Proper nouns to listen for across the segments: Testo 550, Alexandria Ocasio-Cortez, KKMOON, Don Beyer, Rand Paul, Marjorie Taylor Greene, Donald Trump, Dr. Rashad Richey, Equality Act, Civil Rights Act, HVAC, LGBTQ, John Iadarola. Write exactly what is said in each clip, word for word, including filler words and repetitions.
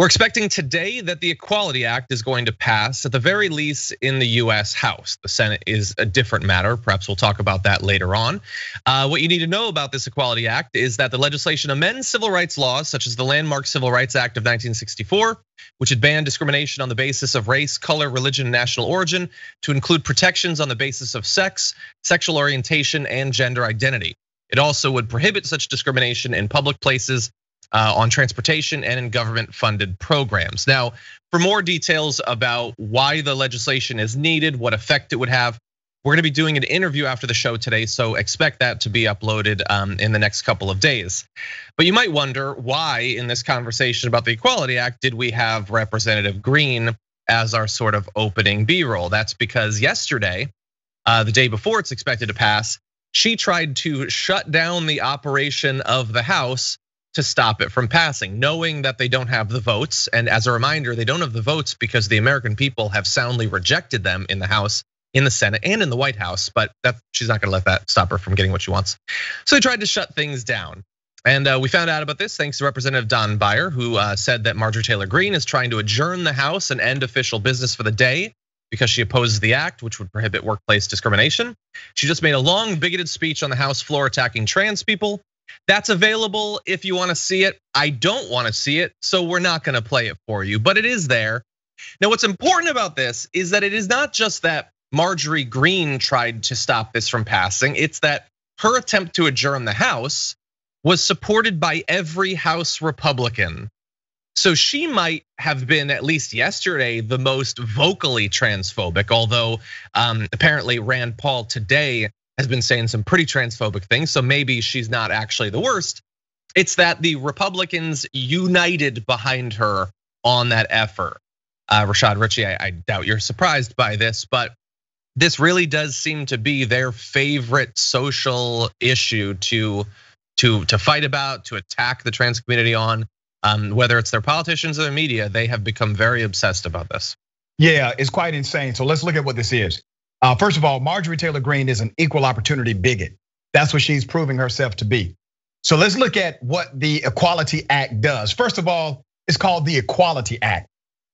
We're expecting today that the Equality Act is going to pass, at the very least in the U S House. The Senate is a different matter. Perhaps we'll talk about that later on. Uh, what you need to know about this Equality Act is that the legislation amends civil rights laws, such as the landmark Civil Rights Act of nineteen sixty-four, which had banned discrimination on the basis of race, color, religion, and national origin, to include protections on the basis of sex, sexual orientation, and gender identity. It also would prohibit such discrimination in public places, Uh, on transportation and in government funded programs. Now, for more details about why the legislation is needed, what effect it would have, we're gonna be doing an interview after the show today, so expect that to be uploaded um, in the next couple of days. But you might wonder why in this conversation about the Equality Act did we have Representative Greene as our sort of opening B-roll? That's because yesterday, uh, the day before it's expected to pass, she tried to shut down the operation of the House to stop it from passing, knowing that they don't have the votes. And as a reminder, they don't have the votes because the American people have soundly rejected them in the House, in the Senate, and in the White House. But that, she's not gonna let that stop her from getting what she wants. So they tried to shut things down. And we found out about this thanks to Representative Don Beyer, who said that Marjorie Taylor Greene is trying to adjourn the House and end official business for the day because she opposes the act, which would prohibit workplace discrimination. She just made a long, bigoted speech on the House floor attacking trans people. That's available if you want to see it. I don't want to see it, so we're not going to play it for you, but it is there. Now, what's important about this is that it is not just that Marjorie Greene tried to stop this from passing. It's that her attempt to adjourn the House was supported by every House Republican. So she might have been, at least yesterday, the most vocally transphobic, although apparently Rand Paul today has been saying some pretty transphobic things, so maybe she's not actually the worst. It's that the Republicans united behind her on that effort. Uh, Rashad Richey, I, I doubt you're surprised by this, but this really does seem to be their favorite social issue to to to fight about, to attack the trans community on. Um, whether it's their politicians or their media, they have become very obsessed about this. Yeah, it's quite insane. So let's look at what this is. Uh, first of all, Marjorie Taylor Greene is an equal opportunity bigot. That's what she's proving herself to be. So let's look at what the Equality Act does. First of all, it's called the Equality Act.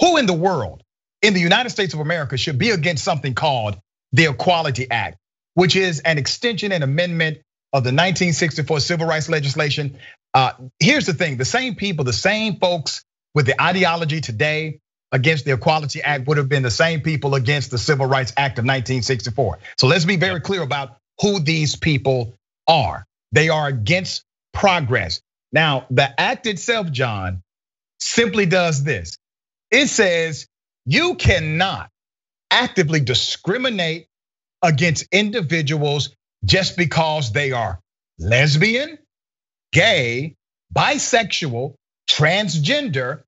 Who in the world, in the United States of America, should be against something called the Equality Act, which is an extension and amendment of the nineteen sixty-four civil rights legislation? Uh, here's the thing, the same people, the same folks with the ideology today against the Equality Act would have been the same people against the Civil Rights Act of nineteen sixty-four. So let's be very clear about who these people are. They are against progress. Now, the act itself, John, simply does this. It says you cannot actively discriminate against individuals just because they are lesbian, gay, bisexual, transgender,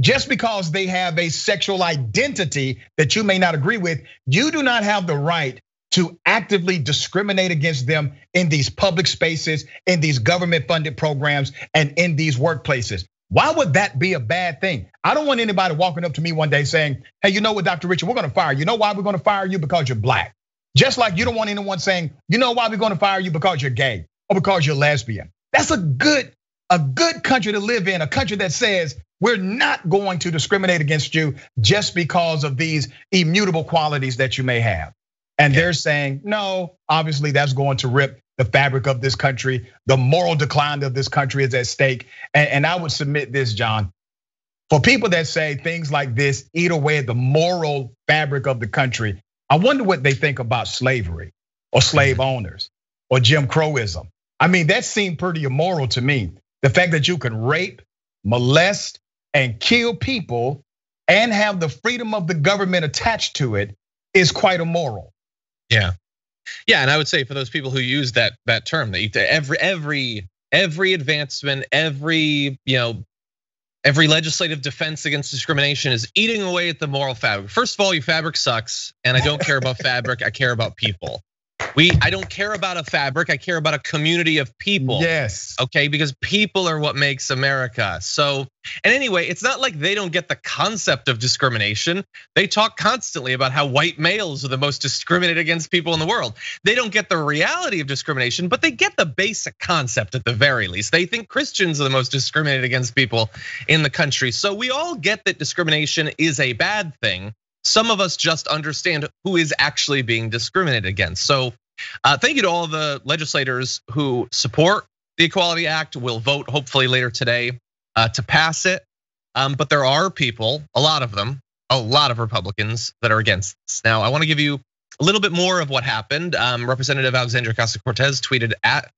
just because they have a sexual identity that you may not agree with. You do not have the right to actively discriminate against them in these public spaces, in these government funded programs, and in these workplaces. Why would that be a bad thing? I don't want anybody walking up to me one day saying, hey, you know what, Doctor Richey, we're gonna fire you. You know why we're gonna fire you? Because you're black. Just like you don't want anyone saying, you know why we're gonna fire you? Because you're gay or because you're lesbian. That's a good, a good country to live in, a country that says, we're not going to discriminate against you just because of these immutable qualities that you may have. And yeah, they're saying, no, obviously that's going to rip the fabric of this country. The moral decline of this country is at stake. And I would submit this, John, for people that say things like this eat away at the moral fabric of the country, I wonder what they think about slavery or slave owners or Jim Crowism. I mean, that seemed pretty immoral to me. The fact that you could rape, molest, and kill people and have the freedom of the government attached to it is quite immoral. Yeah, yeah, and I would say for those people who use that that term, that every every every advancement, every you know, every legislative defense against discrimination is eating away at the moral fabric. First of all, your fabric sucks, and I don't care about fabric. I care about people. We, I don't care about a fabric, I care about a community of people. Yes. Okay, because people are what makes America. So, and anyway, it's not like they don't get the concept of discrimination. They talk constantly about how white males are the most discriminated against people in the world. They don't get the reality of discrimination, but they get the basic concept at the very least. They think Christians are the most discriminated against people in the country. So we all get that discrimination is a bad thing. Some of us just understand who is actually being discriminated against. So thank you to all the legislators who support the Equality Act. We'll vote hopefully later today to pass it. But there are people, a lot of them, a lot of Republicans that are against this. Now, I want to give you a little bit more of what happened. Representative Alexandria Ocasio-Cortez tweeted at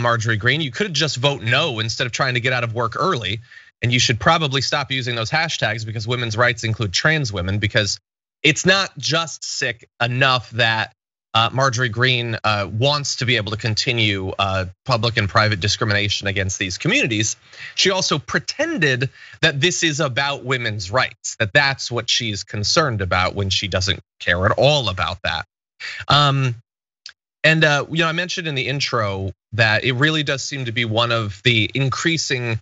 Marjorie Greene, "You could just vote no instead of trying to get out of work early. And you should probably stop using those hashtags because women's rights include trans women," because it's not just sick enough that Marjorie Greene wants to be able to continue public and private discrimination against these communities. She also pretended that this is about women's rights, that that's what she's concerned about when she doesn't care at all about that. Um, and you know, I mentioned in the intro that it really does seem to be one of the increasing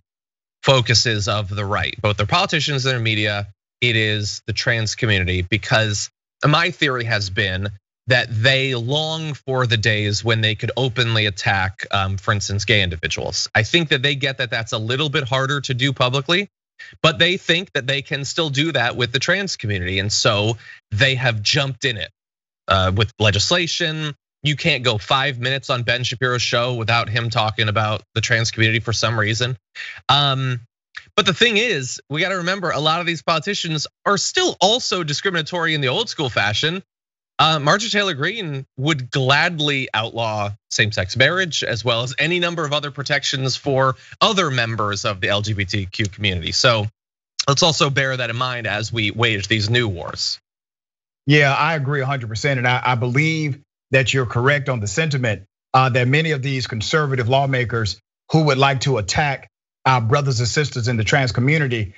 focuses of the right, both their politicians and their media. It is the trans community, because my theory has been that they long for the days when they could openly attack, for instance, gay individuals. I think that they get that that's a little bit harder to do publicly, but they think that they can still do that with the trans community. And so they have jumped in it with legislation. You can't go five minutes on Ben Shapiro's show without him talking about the trans community for some reason. Um, but the thing is, we gotta remember, a lot of these politicians are still also discriminatory in the old school fashion. Uh, Marjorie Taylor Greene would gladly outlaw same-sex marriage, as well as any number of other protections for other members of the L G B T Q community. So let's also bear that in mind as we wage these new wars. Yeah, I agree one hundred percent, and I, I believe that you're correct on the sentiment that many of these conservative lawmakers who would like to attack our brothers and sisters in the trans community,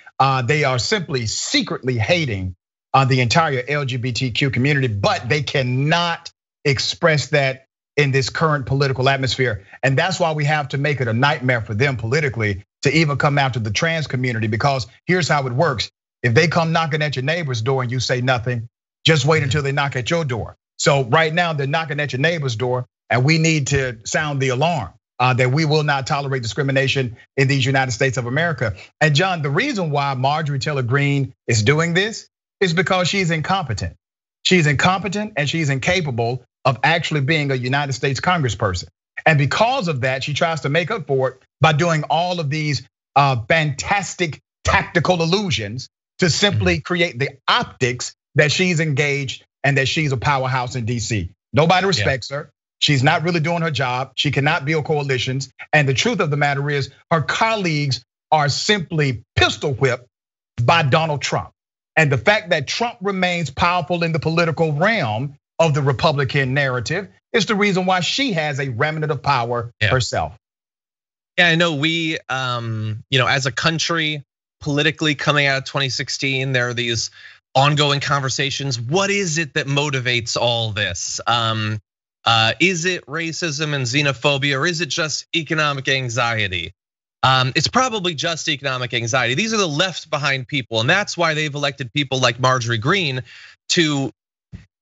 they are simply secretly hating the entire L G B T Q community, but they cannot express that in this current political atmosphere. And that's why we have to make it a nightmare for them politically to even come after the trans community, because here's how it works. If they come knocking at your neighbor's door and you say nothing, just wait until they knock at your door. So right now they're knocking at your neighbor's door, and we need to sound the alarm that we will not tolerate discrimination in these United States of America. And John, the reason why Marjorie Taylor Greene is doing this is because she's incompetent. She's incompetent and she's incapable of actually being a United States congressperson. And because of that, she tries to make up for it by doing all of these fantastic tactical illusions to simply create the optics that she's engaged and that she's a powerhouse in D C. Nobody respects yeah. her. She's not really doing her job. She cannot build coalitions. And the truth of the matter is, her colleagues are simply pistol whipped by Donald Trump. And the fact that Trump remains powerful in the political realm of the Republican narrative is the reason why she has a remnant of power yeah. herself. Yeah, I know we, um, you know, as a country, politically coming out of twenty sixteen, there are these ongoing conversations. What is it that motivates all this? Um, uh, is it racism and xenophobia, or is it just economic anxiety? Um, it's probably just economic anxiety. These are the left behind people, and that's why they've elected people like Marjorie Greene to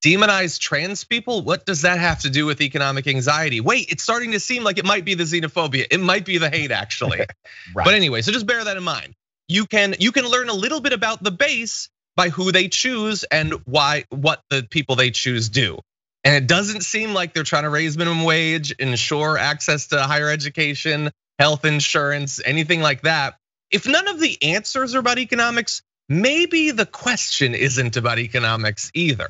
demonize trans people. What does that have to do with economic anxiety? Wait, it's starting to seem like it might be the xenophobia. It might be the hate, actually. Right. But anyway, so just bear that in mind. You can you can learn a little bit about the base by who they choose and why, what the people they choose do. And it doesn't seem like they're trying to raise minimum wage, ensure access to higher education, health insurance, anything like that. If none of the answers are about economics, maybe the question isn't about economics either.